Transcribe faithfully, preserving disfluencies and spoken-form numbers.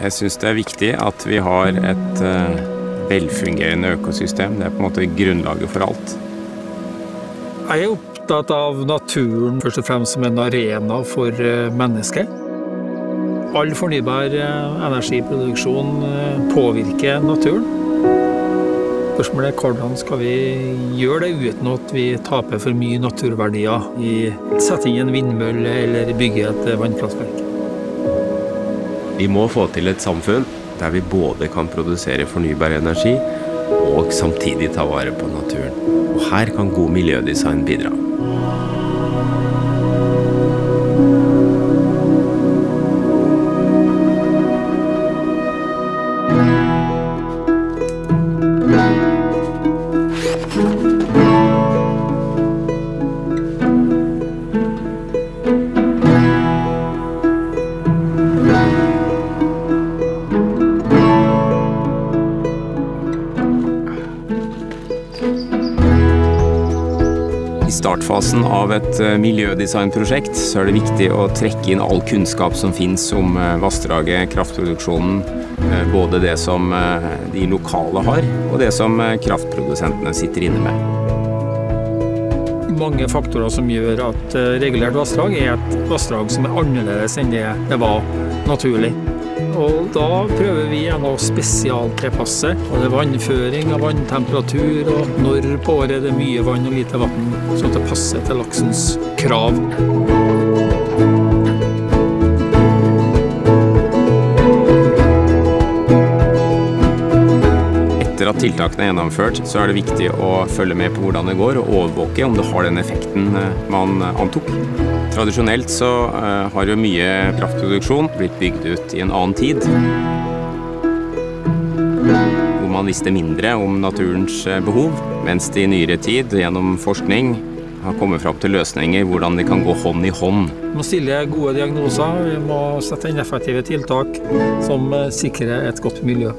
Jeg synes det er viktig at vi har et velfungerende økosystem. Det er på en måte grunnlaget for alt. Jeg er opptatt av naturen først og fremst som en arena for mennesket. All fornybar energiproduksjon påvirker naturen. Spørsmålet er hvordan skal vi gjøre det uten at vi taper for mye naturverdier i å sette inn en vindmølle eller bygge et vannkraftverk. Vi må få til et samfunn der vi både kan produsere fornybar energi og samtidig ta vare på naturen. Og her kan god miljødesign bidra. I startfasen av et miljødesignprosjekt så er det viktig å trekke inn all kunnskap som finnes om vassdraget, kraftproduksjonen, både det som de lokale har og det som kraftprodusentene sitter inne med. Mange faktorer som gjør at regulert vassdrag er et vassdrag som er annerledes enn det det var naturlig. Og da prøver vi å spesialtilpasse både vannføring og vanntemperatur, og når på året det er mye vann og lite vann, sånn at det passer til laksens krav. Etter at tiltakene er gjennomført, så er det viktig å følge med på hvordan det går, og overvåke om det har den effekten man antok. Tradisjonelt så har jo mye kraftproduksjon blitt bygd ut i en annen tid, hvor man visste mindre om naturens behov, mens det i nyere tid gjennom forskning har kommet fram til løsninger hvordan de kan gå hånd i hånd. Vi må stille gode diagnoser, vi må sette inn effektive tiltak som sikrer et godt miljø.